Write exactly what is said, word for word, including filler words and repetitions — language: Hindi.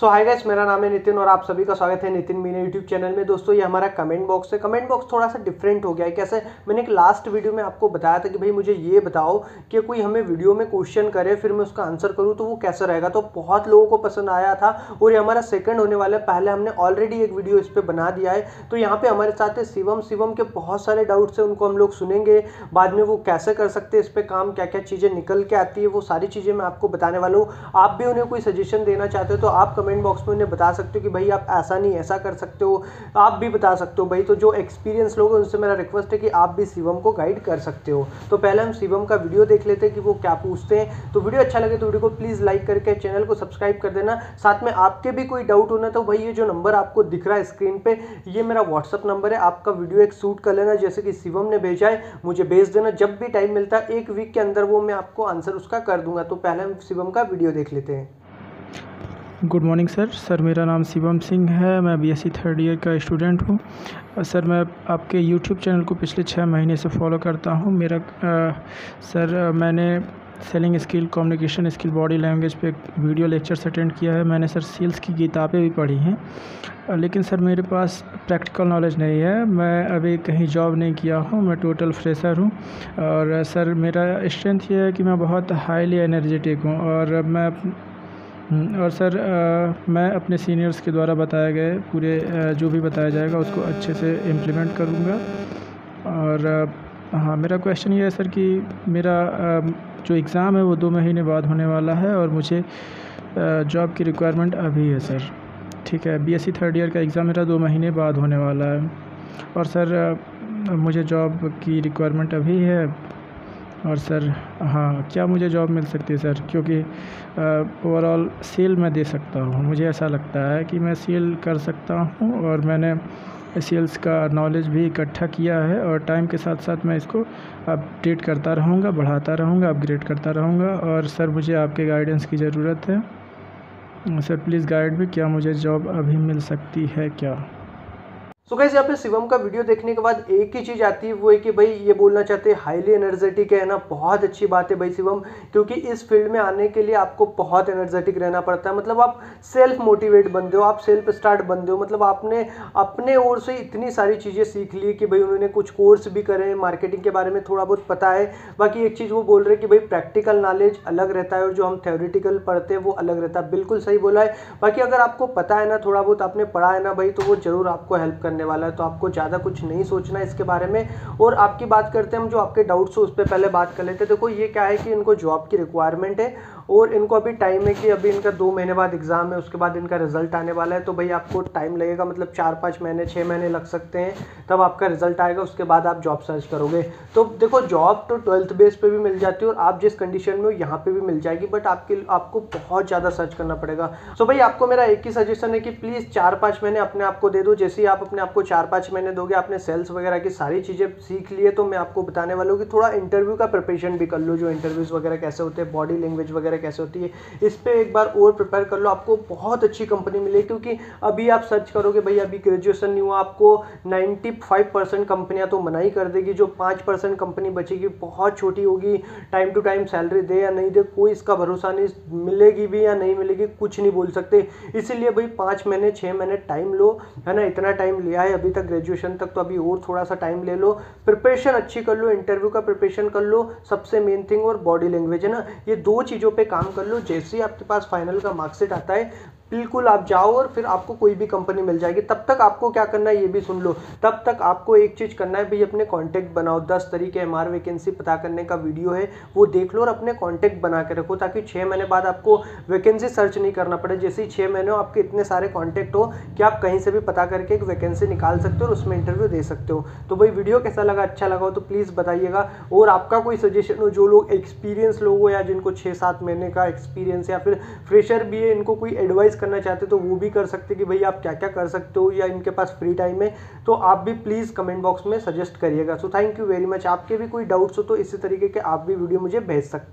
सो हाय गाइस, मेरा नाम है नितिन और आप सभी का स्वागत है नितिन मीणा यूट्यूब चैनल में। दोस्तों ये हमारा कमेंट बॉक्स है। कमेंट बॉक्स थोड़ा सा डिफरेंट हो गया है। कैसे, मैंने एक लास्ट वीडियो में आपको बताया था कि भाई मुझे ये बताओ कि कोई हमें वीडियो में क्वेश्चन करे फिर मैं उसका आंसर करूँ तो वो कैसा रहेगा। तो बहुत लोगों को पसंद आया था और ये हमारा सेकेंड होने वाला है। पहले हमने ऑलरेडी एक वीडियो इस पर बना दिया है। तो यहाँ पर हमारे साथ शिवम शिवम के बहुत सारे डाउट्स हैं, उनको हम लोग सुनेंगे। बाद में वो कैसे कर सकते हैं इस पर काम, क्या क्या चीज़ें निकल के आती है, वो सारी चीज़ें मैं आपको बताने वाला हूँ। आप भी उन्हें कोई सजेशन देना चाहते हो तो आप कमेंट बॉक्स में उन्हें बता सकते हो कि भाई आप ऐसा नहीं ऐसा कर सकते हो, आप भी बता सकते हो भाई। तो जो एक्सपीरियंस लोग हैं उनसे मेरा रिक्वेस्ट है कि आप भी शिवम को गाइड कर सकते हो। तो पहले हम शिवम का वीडियो देख लेते हैं कि वो क्या पूछते हैं। तो वीडियो अच्छा लगे तो वीडियो को प्लीज़ लाइक करके चैनल को सब्सक्राइब कर देना। साथ में आपके भी कोई डाउट होना तो भाई ये जो नंबर आपको दिख रहा है स्क्रीन पर, ये मेरा व्हाट्सअप नंबर है। आपका वीडियो एक शूट कर लेना जैसे कि शिवम ने भेजा है, मुझे भेज देना। जब भी टाइम मिलता है एक वीक के अंदर वो मैं आपको आंसर उसका कर दूंगा। तो पहले हम शिवम का वीडियो देख लेते हैं। Good morning sir. सर मेरा नाम शिवम सिंह है, मैं बीएससी थर्ड ईयर का स्टूडेंट हूं। सर मैं आपके यूट्यूब चैनल को पिछले छः महीने से फॉलो करता हूं। मेरा आ, सर मैंने selling skill, communication skill, body language पे वीडियो लेक्चर्स अटेंड किया है। मैंने सर सेल्स की किताबें भी पढ़ी हैं, लेकिन सर मेरे पास प्रैक्टिकल नॉलेज नहीं है। मैं अभी कहीं जॉब नहीं किया हूं, मैं टोटल फ्रेशर हूं। और सर मेरा स्ट्रेंथ ये है कि मैं बहुत हाईली एनर्जेटिक हूं और मैं और सर आ, मैं अपने सीनियर्स के द्वारा बताए गए पूरे आ, जो भी बताया जाएगा उसको अच्छे से इम्प्लीमेंट करूँगा। और आ, हाँ, मेरा क्वेश्चन ये है सर कि मेरा आ, जो एग्ज़ाम है वो दो महीने बाद होने वाला है और मुझे जॉब की रिक्वायरमेंट अभी है सर। ठीक है, बीएससी थर्ड ईयर का एग्ज़ाम मेरा दो महीने बाद होने वाला है और सर आ, मुझे जॉब की रिक्वायरमेंट अभी है। और सर हाँ, क्या मुझे जॉब मिल सकती है सर, क्योंकि ओवरऑल सेल मैं दे सकता हूँ। मुझे ऐसा लगता है कि मैं सेल कर सकता हूँ और मैंने सेल्स का नॉलेज भी इकट्ठा किया है और टाइम के साथ साथ मैं इसको अपडेट करता रहूँगा, बढ़ाता रहूँगा, अपग्रेड करता रहूँगा। और सर मुझे आपके गाइडेंस की ज़रूरत है सर, प्लीज़ गाइड भी। क्या मुझे जॉब अभी मिल सकती है क्या? तो गाइस यहाँ पे शिवम का वीडियो देखने के बाद एक ही चीज़ आती है, वो है कि भाई ये बोलना चाहते हैं हाईली एनर्जेटिक है ना। बहुत अच्छी बात है भाई शिवम, क्योंकि इस फील्ड में आने के लिए आपको बहुत एनर्जेटिक रहना पड़ता है। मतलब आप सेल्फ मोटिवेट बनते हो, आप सेल्फ स्टार्ट बनते हो। मतलब आपने अपने ओर से इतनी सारी चीज़ें सीख ली कि भाई उन्होंने कुछ कोर्स भी करे हैं, मार्केटिंग के बारे में थोड़ा बहुत पता है। बाकी एक चीज़ वो बोल रहे हैं कि भाई प्रैक्टिकल नॉलेज अलग रहता है और जो हम थ्योरेटिकल पढ़ते हैं वो अलग रहता है। बिल्कुल सही बोला है। बाकी अगर आपको पता है ना, थोड़ा बहुत आपने पढ़ा है ना भाई, तो वो ज़रूर आपको हेल्प करने वाला है। तो आपको ज़्यादा कुछ नहीं सोचना है इसके बारे में। और आपकी बात करते हैं हम, जो आपके डाउट्स हो उस पर पहले बात कर लेते हैं। देखो ये क्या है कि इनको जॉब की रिक्वायरमेंट है और इनको अभी टाइम है कि अभी इनका दो महीने बाद एग्ज़ाम है, उसके बाद इनका रिजल्ट आने वाला है। तो भाई आपको टाइम लगेगा, मतलब चार पाँच महीने छः महीने लग सकते हैं, तब आपका रिजल्ट आएगा, उसके बाद आप जॉब सर्च करोगे। तो देखो जॉब तो ट्वेल्थ बेस पे भी मिल जाती है और आप जिस कंडीशन में हो यहाँ पे भी मिल जाएगी, बट आपके आपको बहुत ज़्यादा सर्च करना पड़ेगा। सो भाई आपको मेरा एक ही सजेशन है कि प्लीज़ चार पाँच महीने अपने आप को दे दो। जैसे ही आप अपने आप को चार पाँच महीने दोगे, आपने सेल्स वगैरह की सारी चीज़ें सीख लिए, तो मैं आपको बताने वाला हूँ कि थोड़ा इंटरव्यू का प्रिपरेशन भी कर लो। जो इंटरव्यूज़ वगैरह कैसे होते हैं, बॉडी लैंग्वेज वगैरह कैसे होती है, इस पे एक बार और प्रिपेयर कर लो। आपको बहुत अच्छी कंपनी मिलेगी, क्योंकि अभी आप सर्च करोगे भाई, अभी ग्रेजुएशन नहीं हुआ, आपको पचानवे परसेंट कंपनियां तो मनाही कर देगी। जो पाँच परसेंट कंपनी बचेगी बहुत छोटी होगी। टाइम टू टाइम सैलरी दे या नहीं दे कोई इसका भरोसा नहीं, मिलेगी भी या नहीं मिलेगी कुछ नहीं बोल सकते। इसीलिए भाई पाँच महीने छः महीने टाइम लो, है ना। इतना टाइम लिया है अभी तक ग्रेजुएशन तक, तो अभी और थोड़ा सा टाइम ले लो, प्रिपरेशन अच्छी कर लो, इंटरव्यू का प्रिपरेशन कर लो, सबसे मेन थिंग, और बॉडी लैंग्वेज, है ना। ये दो चीज़ों पे काम कर लो। जैसे ही आपके पास फाइनल का मार्कशीट आता है बिल्कुल आप जाओ और फिर आपको कोई भी कंपनी मिल जाएगी। तब तक आपको क्या करना है ये भी सुन लो। तब तक आपको एक चीज़ करना है भाई, अपने कांटेक्ट बनाओ। दस तरीके एमआर वैकेंसी पता करने का वीडियो है, वो देख लो और अपने कांटेक्ट बना के रखो, ताकि छः महीने बाद आपको वैकेंसी सर्च नहीं करना पड़े। जैसे ही छः महीने हो आपके इतने सारे कॉन्टैक्ट हो कि आप कहीं से भी पता करके एक वैकेंसी निकाल सकते हो और उसमें इंटरव्यू दे सकते हो। तो भाई वीडियो कैसा लगा, अच्छा लगा हो तो प्लीज़ बताइएगा। और आपका कोई सजेशन हो, जो लोग एक्सपीरियंस लोग हो या जिनको छः सात महीने का एक्सपीरियंस या फिर फ्रेशर भी है, इनको कोई एडवाइस करना चाहते तो वो भी कर सकते कि भाई आप क्या क्या कर सकते हो या इनके पास फ्री टाइम है, तो आप भी प्लीज़ कमेंट बॉक्स में सजेस्ट करिएगा। So thank you very much. आपके भी कोई डाउट्स हो तो इसी तरीके के आप भी वीडियो मुझे भेज सकते हैं।